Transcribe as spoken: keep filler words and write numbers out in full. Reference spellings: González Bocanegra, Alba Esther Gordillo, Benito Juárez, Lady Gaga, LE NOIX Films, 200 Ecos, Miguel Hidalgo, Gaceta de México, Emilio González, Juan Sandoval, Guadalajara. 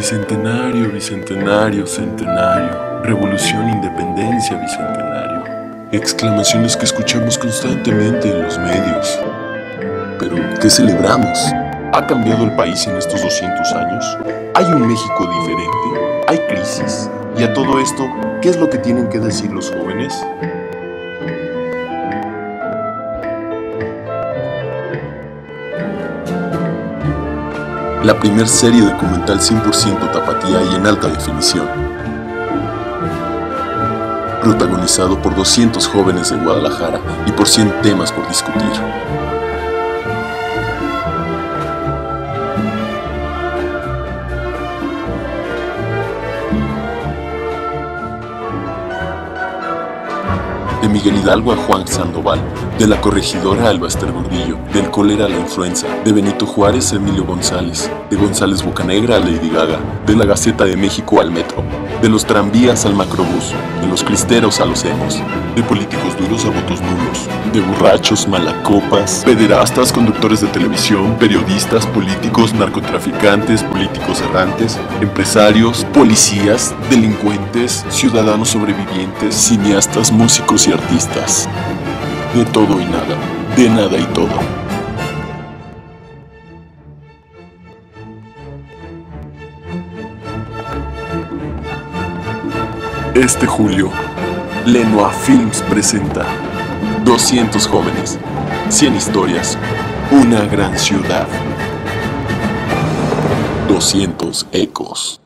Bicentenario, bicentenario, centenario, revolución, independencia, bicentenario. Exclamaciones que escuchamos constantemente en los medios. Pero, ¿qué celebramos? ¿Ha cambiado el país en estos doscientos años? ¿Hay un México diferente? ¿Hay crisis? Y a todo esto, ¿qué es lo que tienen que decir los jóvenes? La primer serie documental cien por ciento tapatía y en alta definición. Protagonizado por doscientos jóvenes de Guadalajara y por cien temas por discutir. De Miguel Hidalgo a Juan Sandoval, de la corregidora Alba Esther Gordillo, del cólera a la influenza, de Benito Juárez a Emilio González, de González Bocanegra a Lady Gaga, de la Gaceta de México al metro, de los tranvías al macrobús, de los cristeros a los emos, de políticos duros a votos nulos, de borrachos, malacopas, pederastas, conductores de televisión, periodistas, políticos, narcotraficantes, políticos errantes, empresarios, policías, delincuentes, ciudadanos sobrevivientes, cineastas, músicos y artistas. De todo y nada, de nada y todo. Este julio, LE NOIX Films presenta doscientos jóvenes, cien historias, una gran ciudad, doscientos ecos.